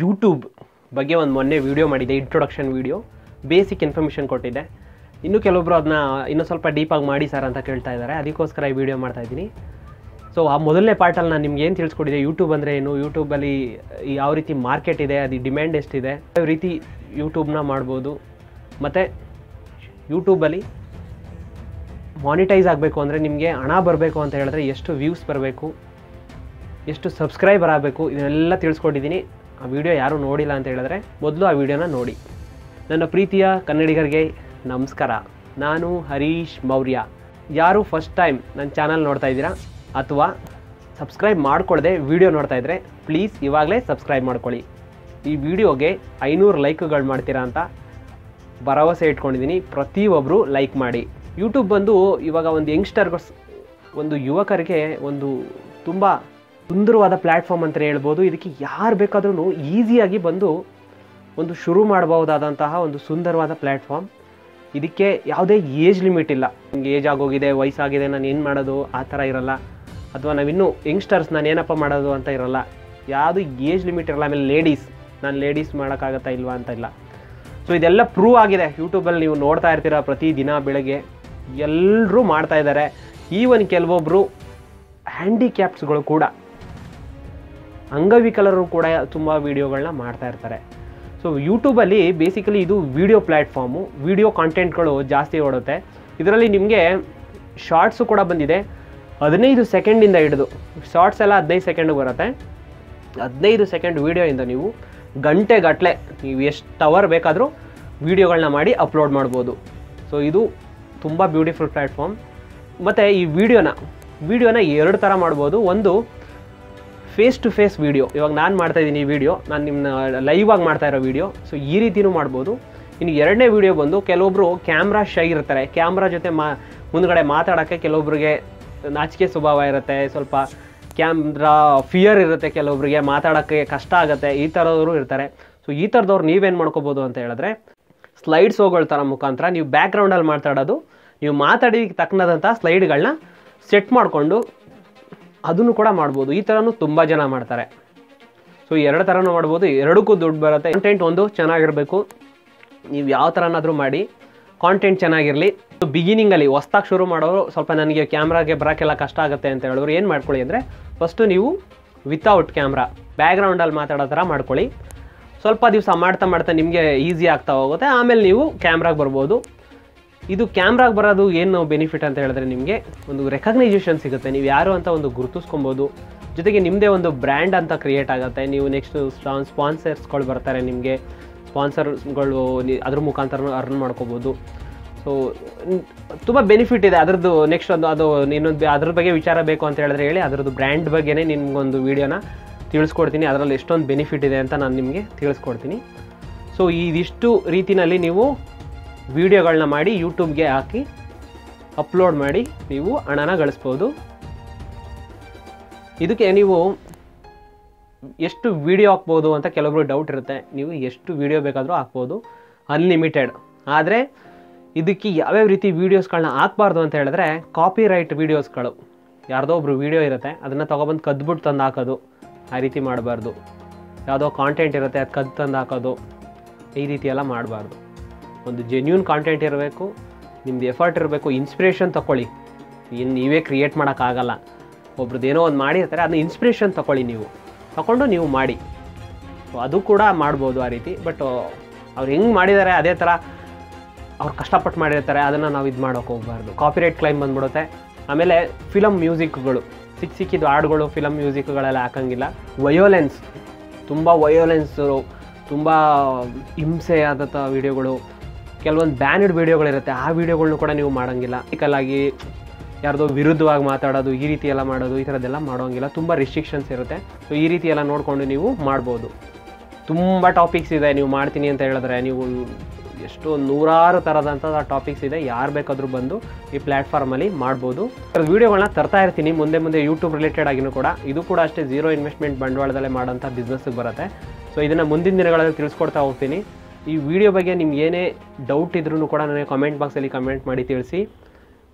YouTube ಬಗ್ಗೆ ಒಂದು ಮೊನ್ನೆ ವಿಡಿಯೋ ಮಾಡಿದೆ, ಇಂಟ್ರೊಡಕ್ಷನ್ ವಿಡಿಯೋ, ಬೇಸಿಕ್ ಇನ್ಫಾರ್ಮೇಷನ್ ಕೊಟ್ಟಿದ್ದೆ. ಇನ್ನು ಕೆಲವೊಬ್ಬರು ಅದನ್ನ ಇನ್ನೂ ಸ್ವಲ್ಪ ಡೀಪಾಗಿ ಮಾಡಿ ಸರ್ ಅಂತ ಕೇಳ್ತಾ ಇದ್ದಾರೆ, ಅದಕ್ಕೋಸ್ಕರ ಈ ವಿಡಿಯೋ ಮಾಡ್ತಾ ಇದ್ದೀನಿ. ಸೊ ಆ ಮೊದಲನೇ ಪಾರ್ಟಲ್ಲಿ ನಾನು ನಿಮ್ಗೆ ಏನು ತಿಳಿಸ್ಕೊಟ್ಟಿದ್ದೆ, ಯೂಟ್ಯೂಬ್ ಅಂದರೆ ಏನು, ಯೂಟ್ಯೂಬಲ್ಲಿ ಯಾವ ರೀತಿ ಮಾರ್ಕೆಟ್ ಇದೆ, ಅದು ಡಿಮ್ಯಾಂಡ್ ಎಷ್ಟಿದೆ, ಯಾವ ರೀತಿ ಯೂಟ್ಯೂಬ್ನ ಮಾಡ್ಬೋದು, ಮತ್ತು ಯೂಟ್ಯೂಬಲ್ಲಿ ಮಾನಿಟೈಸ್ ಆಗಬೇಕು ಅಂದರೆ ನಿಮಗೆ ಹಣ ಬರಬೇಕು ಅಂತ ಹೇಳಿದ್ರೆ ಎಷ್ಟು ವ್ಯೂಸ್ ಬರಬೇಕು, ಎಷ್ಟು ಸಬ್ಸ್ಕ್ರೈಬರ್ ಆಗಬೇಕು, ಇದನ್ನೆಲ್ಲ ತಿಳಿಸ್ಕೊಟ್ಟಿದ್ದೀನಿ. ಆ ವಿಡಿಯೋ ಯಾರೂ ನೋಡಿಲ್ಲ ಅಂತ ಹೇಳಿದ್ರೆ ಮೊದಲು ಆ ವಿಡಿಯೋನ ನೋಡಿ. ನನ್ನ ಪ್ರೀತಿಯ ಕನ್ನಡಿಗರಿಗೆ ನಮಸ್ಕಾರ. ನಾನು ಹರೀಶ್ ಮೌರ್ಯ. ಯಾರು ಫಸ್ಟ್ ಟೈಮ್ ನನ್ನ ಚಾನಲ್ ನೋಡ್ತಾ ಇದ್ದೀರಾ ಅಥವಾ ಸಬ್ಸ್ಕ್ರೈಬ್ ಮಾಡಿಕೊಳ್ಳದೆ ವಿಡಿಯೋ ನೋಡ್ತಾ ಇದ್ದರೆ ಪ್ಲೀಸ್ ಇವಾಗಲೇ ಸಬ್ಸ್ಕ್ರೈಬ್ ಮಾಡ್ಕೊಳ್ಳಿ. ಈ ವಿಡಿಯೋಗೆ 500 ಲೈಕ್ಗಳು ಮಾಡ್ತೀರಾ ಅಂತ ಭರವಸೆ ಇಟ್ಕೊಂಡಿದ್ದೀನಿ. ಪ್ರತಿಯೊಬ್ಬರು ಲೈಕ್ ಮಾಡಿ. ಯೂಟ್ಯೂಬ್ ಬಂದು ಇವಾಗ ಒಂದು ಯಂಗ್ಸ್ಟರ್ಸ್, ಒಂದು ಯುವಕರಿಗೆ ಒಂದು ತುಂಬ ಸುಂದರವಾದ ಪ್ಲ್ಯಾಟ್ಫಾರ್ಮ್ ಅಂತಲೇ ಹೇಳ್ಬೋದು. ಇದಕ್ಕೆ ಯಾರು ಬೇಕಾದ್ರೂ ಈಸಿಯಾಗಿ ಬಂದು ಒಂದು ಶುರು ಮಾಡಬಹುದಾದಂತಹ ಒಂದು ಸುಂದರವಾದ ಪ್ಲ್ಯಾಟ್ಫಾರ್ಮ್. ಇದಕ್ಕೆ ಯಾವುದೇ ಏಜ್ ಲಿಮಿಟ್ ಇಲ್ಲ. ನಿಮ್ಗೆ ಏಜ್ ಆಗೋಗಿದೆ, ವಯಸ್ಸಾಗಿದೆ, ನಾನು ಏನು ಮಾಡೋದು ಆ ಥರ ಇರೋಲ್ಲ. ಅಥವಾ ನಾವಿನ್ನೂ ಯಂಗ್ಸ್ಟರ್ಸ್ ನಾನು ಏನಪ್ಪ ಮಾಡೋದು ಅಂತ ಇರೋಲ್ಲ. ಯಾವುದು ಏಜ್ ಲಿಮಿಟ್ ಇರೋಲ್ಲ. ಆಮೇಲೆ ಲೇಡೀಸ್, ನಾನು ಲೇಡೀಸ್ ಮಾಡೋಕ್ಕಾಗತ್ತಾ ಇಲ್ವಾ ಅಂತ ಇಲ್ಲ. ಸೊ ಇದೆಲ್ಲ ಪ್ರೂವ್ ಆಗಿದೆ. ಯೂಟ್ಯೂಬಲ್ಲಿ ನೀವು ನೋಡ್ತಾ ಇರ್ತೀರ, ಪ್ರತಿದಿನ ಬೆಳಗ್ಗೆ ಎಲ್ಲರೂ ಮಾಡ್ತಾ ಇದ್ದಾರೆ. ಈವನ್ ಕೆಲವೊಬ್ಬರು ಹ್ಯಾಂಡಿಕ್ಯಾಪ್ಸ್ಗಳು ಕೂಡ, ಅಂಗವಿಕಲರು ಕೂಡ ತುಂಬ ವೀಡಿಯೋಗಳನ್ನ ಮಾಡ್ತಾ ಇರ್ತಾರೆ. ಸೊ ಯೂಟ್ಯೂಬಲ್ಲಿ ಬೇಸಿಕಲಿ ಇದು ವೀಡಿಯೋ ಪ್ಲ್ಯಾಟ್ಫಾರ್ಮು, ವೀಡಿಯೋ ಕಾಂಟೆಂಟ್ಗಳು ಜಾಸ್ತಿ ಓಡುತ್ತೆ. ಇದರಲ್ಲಿ ನಿಮಗೆ ಶಾರ್ಟ್ಸು ಕೂಡ ಬಂದಿದೆ. 15 ಸೆಕೆಂಡಿಂದ ಹಿಡಿದು ಶಾರ್ಟ್ಸ್ ಎಲ್ಲ 15 ಸೆಕೆಂಡು ಬರುತ್ತೆ. 15 ಸೆಕೆಂಡ್ ವೀಡಿಯೋಯಿಂದ ನೀವು ಗಂಟೆಗಟ್ಟಲೆ, ನೀವು ಎಷ್ಟು ಅವರ್ ಬೇಕಾದರೂ ವೀಡಿಯೋಗಳನ್ನ ಮಾಡಿ ಅಪ್ಲೋಡ್ ಮಾಡ್ಬೋದು. ಸೊ ಇದು ತುಂಬ ಬ್ಯೂಟಿಫುಲ್ ಪ್ಲ್ಯಾಟ್ಫಾರ್ಮ್. ಮತ್ತು ಈ ವೀಡಿಯೋನ 2 ಥರ ಮಾಡ್ಬೋದು. ಒಂದು ಫೇಸ್ ಟು ಫೇಸ್ ವೀಡಿಯೋ, ಇವಾಗ ನಾನು ಮಾಡ್ತಾಯಿದ್ದೀನಿ ಈ ವೀಡಿಯೋ, ನಾನು ನಿಮ್ಮ ಲೈವ್ ಆಗಿ ಮಾಡ್ತಾ ಇರೋ ವೀಡಿಯೋ. ಸೊ ಈ ರೀತಿಯೂ ಮಾಡ್ಬೋದು. ಇನ್ನು 2ನೇ ವೀಡಿಯೋ ಬಂದು, ಕೆಲವೊಬ್ಬರು ಕ್ಯಾಮ್ರಾ ಶೈ ಇರ್ತಾರೆ, ಕ್ಯಾಮ್ರಾ ಜೊತೆ ಮುಂದ್ಗಡೆ ಮಾತಾಡೋಕ್ಕೆ ಕೆಲವೊಬ್ಬರಿಗೆ ನಾಚಿಕೆ ಸ್ವಭಾವ ಇರುತ್ತೆ, ಸ್ವಲ್ಪ ಕ್ಯಾಮ್ರಾ ಫಿಯರ್ ಇರುತ್ತೆ, ಕೆಲವೊಬ್ಬರಿಗೆ ಮಾತಾಡೋಕ್ಕೆ ಕಷ್ಟ ಆಗುತ್ತೆ, ಈ ಥರದವರು ಇರ್ತಾರೆ. ಸೊ ಈ ಥರದವ್ರು ನೀವೇನು ಮಾಡ್ಕೋಬೋದು ಅಂತ ಹೇಳಿದ್ರೆ, ಸ್ಲೈಡ್ ಶೋಗಳ ಥರ ಮುಖಾಂತರ ನೀವು ಬ್ಯಾಕ್ಗ್ರೌಂಡಲ್ಲಿ ಮಾತಾಡೋದು, ನೀವು ಮಾತಾಡಿದ ತಕ್ಕನಾದಂಥ ಸ್ಲೈಡ್ಗಳನ್ನ ಸೆಟ್ ಮಾಡಿಕೊಂಡು ಅದನ್ನು ಕೂಡ ಮಾಡ್ಬೋದು. ಈ ಥರನೂ ತುಂಬ ಜನ ಮಾಡ್ತಾರೆ. ಸೊ 2 ಥರನೂ ಮಾಡ್ಬೋದು, 2ಕ್ಕೂ ದುಡ್ಡು ಬರುತ್ತೆ. ಕಾಂಟೆಂಟ್ ಒಂದು ಚೆನ್ನಾಗಿರಬೇಕು, ನೀವು ಯಾವ ಥರನಾದರೂ ಮಾಡಿ ಕಾಂಟೆಂಟ್ ಚೆನ್ನಾಗಿರಲಿ. ಸೊ ಬಿಗಿನಿಂಗಲ್ಲಿ ಹೊಸ್ದಾಗಿ ಶುರು ಮಾಡೋರು, ಸ್ವಲ್ಪ ನನಗೆ ಕ್ಯಾಮ್ರಾಗೆ ಬರೋಕ್ಕೆಲ್ಲ ಕಷ್ಟ ಆಗುತ್ತೆ ಅಂತ ಹೇಳೋರು, ಏನು ಮಾಡ್ಕೊಳ್ಳಿ ಅಂದರೆ ಫಸ್ಟು ನೀವು ವಿತೌಟ್ ಕ್ಯಾಮ್ರಾ ಬ್ಯಾಕ್ಗ್ರೌಂಡಲ್ಲಿ ಮಾತಾಡೋ ಥರ ಮಾಡ್ಕೊಳ್ಳಿ. ಸ್ವಲ್ಪ ದಿವಸ ಮಾಡ್ತಾ ನಿಮಗೆ ಈಸಿ ಆಗ್ತಾ ಹೋಗುತ್ತೆ. ಆಮೇಲೆ ನೀವು ಕ್ಯಾಮ್ರಾಗೆ ಬರ್ಬೋದು. ಇದು ಕ್ಯಾಮ್ರಾಗೆ ಬರೋದು ಏನು ಬೆನಿಫಿಟ್ ಅಂತ ಹೇಳಿದ್ರೆ, ನಿಮಗೆ ಒಂದು ರೆಕಗ್ನೈಸೇಷನ್ ಸಿಗುತ್ತೆ, ನೀವು ಯಾರು ಅಂತ ಒಂದು ಗುರುತಿಸ್ಕೊಬೋದು. ಜೊತೆಗೆ ನಿಮ್ಮದೇ ಒಂದು ಬ್ರ್ಯಾಂಡ್ ಅಂತ ಕ್ರಿಯೇಟ್ ಆಗುತ್ತೆ. ನೀವು ನೆಕ್ಸ್ಟ್ ಸ್ಪಾನ್ಸರ್ಸ್ಗಳು ಬರ್ತಾರೆ, ನಿಮಗೆ ಸ್ಪಾನ್ಸರ್ಸ್ಗಳು ಅದ್ರ ಮುಖಾಂತರ ಅರ್ನ್ ಮಾಡ್ಕೋಬೋದು. ಸೊ ತುಂಬ ಬೆನಿಫಿಟ್ ಇದೆ ಅದರದ್ದು. ನೆಕ್ಸ್ಟ್ ಅದು ಇನ್ನೊಂದು ಅದ್ರ ಬಗ್ಗೆ ವಿಚಾರ ಬೇಕು ಅಂತ ಹೇಳಿದ್ರೆ ಹೇಳಿ, ಅದರದ್ದು ಬ್ರ್ಯಾಂಡ್ ಬಗ್ಗೆನೇ ನಿಮಗೊಂದು ವೀಡಿಯೋನ ತಿಳಿಸ್ಕೊಡ್ತೀನಿ. ಅದರಲ್ಲಿ ಎಷ್ಟೊಂದು ಬೆನಿಫಿಟ್ ಇದೆ ಅಂತ ನಾನು ನಿಮಗೆ ತಿಳಿಸ್ಕೊಡ್ತೀನಿ. ಸೊ ಇದಿಷ್ಟು ರೀತಿಯಲ್ಲಿ ನೀವು ವೀಡಿಯೋಗಳನ್ನ ಮಾಡಿ ಯೂಟ್ಯೂಬ್ಗೆ ಹಾಕಿ ಅಪ್ಲೋಡ್ ಮಾಡಿ ನೀವು ಹಣನ ಗಳಿಸ್ಬೋದು. ಇದಕ್ಕೆ ನೀವು ಎಷ್ಟು ವೀಡಿಯೋ ಹಾಕ್ಬೋದು ಅಂತ ಕೆಲವೊಬ್ರು ಡೌಟ್ ಇರುತ್ತೆ. ನೀವು ಎಷ್ಟು ವೀಡಿಯೋ ಬೇಕಾದರೂ ಹಾಕ್ಬೋದು, ಅನ್ಲಿಮಿಟೆಡ್. ಆದರೆ ಇದಕ್ಕೆ ಯಾವ್ಯಾವ ರೀತಿ ವೀಡಿಯೋಸ್ಗಳನ್ನ ಹಾಕ್ಬಾರ್ದು ಅಂತ ಹೇಳಿದ್ರೆ, ಕಾಪಿ ರೈಟ್ ವೀಡಿಯೋಸ್ಗಳು, ಯಾರ್ದೋ ಒಬ್ರು ವೀಡಿಯೋ ಇರುತ್ತೆ, ಅದನ್ನು ತೊಗೊಬಂದು ಕದ್ಬಿಟ್ಟು ತಂದು ಹಾಕೋದು, ಆ ರೀತಿ ಮಾಡಬಾರ್ದು. ಯಾವುದೋ ಕಾಂಟೆಂಟ್ ಇರುತ್ತೆ, ಅದು ಕದ್ದು ತಂದು ಹಾಕೋದು, ಈ ರೀತಿಯೆಲ್ಲ ಮಾಡಬಾರ್ದು. ಒಂದು ಜೆನ್ಯೂನ್ ಕಾಂಟೆಂಟ್ ಇರಬೇಕು, ನಿಮ್ಮದು ಎಫರ್ಟ್ ಇರಬೇಕು. ಇನ್ಸ್ಪಿರೇಷನ್ ತೊಗೊಳ್ಳಿ, ಏನು ನೀವೇ ಕ್ರಿಯೇಟ್ ಮಾಡೋಕ್ಕಾಗಲ್ಲ. ಒಬ್ರದ್ದೇನೋ ಒಂದು ಮಾಡಿರ್ತಾರೆ, ಅದನ್ನ ಇನ್ಸ್ಪಿರೇಷನ್ ತೊಗೊಳ್ಳಿ, ನೀವು ತೊಗೊಂಡು ನೀವು ಮಾಡಿ. ಸೊ ಅದು ಕೂಡ ಮಾಡ್ಬೋದು ಆ ರೀತಿ. ಬಟ್ ಅವ್ರು ಹೆಂಗೆ ಮಾಡಿದ್ದಾರೆ ಅದೇ ಥರ ಅವ್ರು ಕಷ್ಟಪಟ್ಟು ಮಾಡಿರ್ತಾರೆ, ಅದನ್ನು ನಾವು ಇದು ಮಾಡೋಕ್ಕೆ ಹೋಗಬಾರ್ದು. ಕಾಪಿರೈಟ್ ಕ್ಲೈಮ್ ಬಂದ್ಬಿಡುತ್ತೆ. ಆಮೇಲೆ ಫಿಲಮ್ ಮ್ಯೂಸಿಕ್ಗಳು, ಸಿಕ್ಕಿದ್ದು ಹಾಡುಗಳು, ಫಿಲಮ್ ಮ್ಯೂಸಿಕ್ಗಳೆಲ್ಲ ಹಾಕೋಂಗಿಲ್ಲ. ವಯೋಲೆನ್ಸ್, ತುಂಬ ವಯೋಲೆನ್ಸು, ತುಂಬ ಹಿಂಸೆಯಾದಂಥ ವೀಡಿಯೋಗಳು, ಕೆಲವೊಂದು ಬ್ಯಾನಡ್ ವೀಡಿಯೋಗಳಿರುತ್ತೆ, ಆ ವೀಡಿಯೋಗಳ್ನು ಕೂಡ ನೀವು ಮಾಡೋಂಗಿಲ್ಲ. ಕಲಾಗಿ ಯಾರ್ದೋ ವಿರುದ್ಧವಾಗಿ ಮಾತಾಡೋದು, ಈ ರೀತಿ ಎಲ್ಲ ಮಾಡೋದು, ಈ ಥರದ್ದೆಲ್ಲ ಮಾಡೋಂಗಿಲ್ಲ. ತುಂಬ ರಿಸ್ಟ್ರಿಕ್ಷನ್ಸ್ ಇರುತ್ತೆ. ಸೊ ಈ ರೀತಿ ಎಲ್ಲ ನೋಡಿಕೊಂಡು ನೀವು ಮಾಡ್ಬೋದು. ತುಂಬ ಟಾಪಿಕ್ಸ್ ಇದೆ, ನೀವು ಮಾಡ್ತೀನಿ ಅಂತ ಹೇಳಿದ್ರೆ ನೀವು ಎಷ್ಟೋ 100 ಥರದಂತಹ ಟಾಪಿಕ್ಸ್ ಇದೆ. ಯಾರು ಬೇಕಾದರೂ ಬಂದು ಈ ಪ್ಲ್ಯಾಟ್ಫಾರ್ಮಲ್ಲಿ ಮಾಡ್ಬೋದು. ವೀಡಿಯೋಗಳನ್ನ ತರ್ತಾ ಇರ್ತೀನಿ ಮುಂದೆ ಮುಂದೆ ಯೂಟ್ಯೂಬ್ ರಿಲೇಟೆಡ್ ಆಗಿನೂ ಕೂಡ. ಇದು ಕೂಡ ಅಷ್ಟೇ, 0 ಇನ್ವೆಸ್ಟ್ಮೆಂಟ್ ಬಂಡವಾಳದಲ್ಲೇ ಮಾಡೋಂಥ ಬಿಸ್ನೆಸ್ಸಿಗೆ ಬರುತ್ತೆ. ಸೊ ಇದನ್ನು ಮುಂದಿನ ದಿನಗಳಲ್ಲಿ ತಿಳಿಸ್ಕೊಡ್ತಾ ಹೋಗ್ತೀನಿ. ಈ ವಿಡಿಯೋ ಬಗ್ಗೆ ನಿಮ್ಗೆ ಏನೇ ಡೌಟ್ ಇದ್ರೂ ಕೂಡ ನನಗೆ ಕಾಮೆಂಟ್ ಬಾಕ್ಸಲ್ಲಿ ಕಮೆಂಟ್ ಮಾಡಿ ತಿಳಿಸಿ.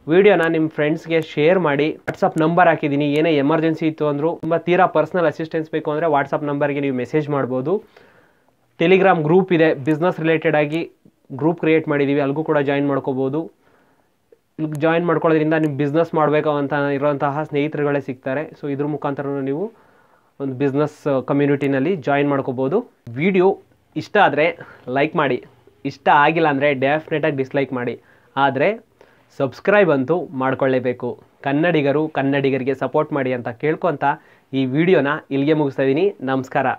वीडियोन निम्म फ्रेंड्सगे शेर माडि वाट्सअप नंबर हाकिदीनि ಏನೇ ಎಮರ್ಜೆನ್ಸಿ ಇತ್ತು ಅಂದ್ರು ತುಂಬಾ ತೀರಾ ಪರ್ಸನಲ್ ಅಸಿಸ್ಟೆನ್ಸ್ ಬೇಕು ಅಂದ್ರೆ ವಾಟ್ಸಪ್ ನಂಬರ್ಗೆ ನೀವು ಮೆಸೇಜ್ ಮಾಡಬಹುದು। ಟೆಲಿಗ್ರಾಮ್ ಗ್ರೂಪ್ ಇದೆ, ಬಿಸಿನೆಸ್ ರಿಲೇಟೆಡ್ ಆಗಿ ಗ್ರೂಪ್ ಕ್ರಿಯೇಟ್ ಮಾಡಿದೀವಿ, ಅಲ್ಲಿಗೂ ಕೂಡ ಜಾಯಿನ್ ಮಾಡ್ಕೋಬಹುದು। ಜಾಯಿನ್ ಮಾಡ್ಕೊಳ್ಳೋದ್ರಿಂದ ನಿಮ್ಮ ಬಿಸಿನೆಸ್ ಮಾಡಬೇಕು ಅಂತ ಇರುವಂತಹ ಸ್ನೇಹಿತರುಗಳೇ ಸಿಗ್ತಾರೆ। ಸೋ ಇದರ ಮುಖಾಂತರನು ನೀವು ಒಂದು ಬಿಸಿನೆಸ್ ಕಮ್ಯುನಿಟಿನಲ್ಲಿ ಜಾಯಿನ್ ಮಾಡ್ಕೋಬಹುದು। ವಿಡಿಯೋ ಇಷ್ಟ ಆದರೆ ಲೈಕ್ ಮಾಡಿ, ಇಷ್ಟ ಆಗಿಲ್ಲ ಅಂದ್ರೆ ಡೆಫಿನೆಟ್ ಆಗಿ ಡಿಸ್ಲೈಕ್ ಮಾಡಿ, ಆದರೆ ಸಬ್ಸ್ಕ್ರೈಬ್ ಅಂತೂ ಮಾಡ್ಕೊಳ್ಳೇಬೇಕು। ಕನ್ನಡಿಗರು ಕನ್ನಡಿಗರಿಗೆ ಸಪೋರ್ಟ್ ಮಾಡಿ ಅಂತ ಕೇಳ್ಕೊಂತ ಈ ವಿಡಿಯೋನ ಇಲ್ಲಿಗೆ ಮುಗಿಸ್ತಾ ಇದೀನಿ। ನಮಸ್ಕಾರ।